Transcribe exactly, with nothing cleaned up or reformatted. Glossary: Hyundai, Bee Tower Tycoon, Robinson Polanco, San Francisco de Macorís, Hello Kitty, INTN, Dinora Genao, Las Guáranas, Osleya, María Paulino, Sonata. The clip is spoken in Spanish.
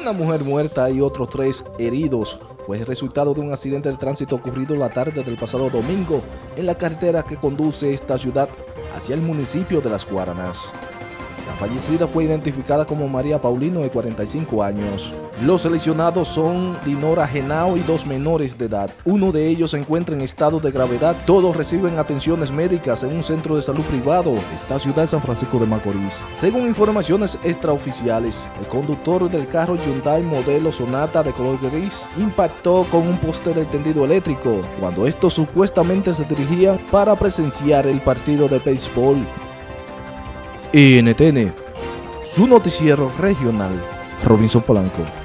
una mujer muerta y otros tres heridos. Fue el resultado de un accidente de tránsito ocurrido la tarde del pasado domingo en la carretera que conduce esta ciudad hacia el municipio de Las Guáranas. La fallecida fue identificada como María Paulino, de cuarenta y cinco años. Los lesionados son Dinora Genao y dos menores de edad. Uno de ellos se encuentra en estado de gravedad. Todos reciben atenciones médicas en un centro de salud privado de esta ciudad de San Francisco de Macorís. Según informaciones extraoficiales, el conductor del carro Hyundai modelo Sonata de color gris impactó con un poste del tendido eléctrico cuando estos supuestamente se dirigían para presenciar el partido de béisbol. I N T N, su noticiero regional, Robinson Polanco.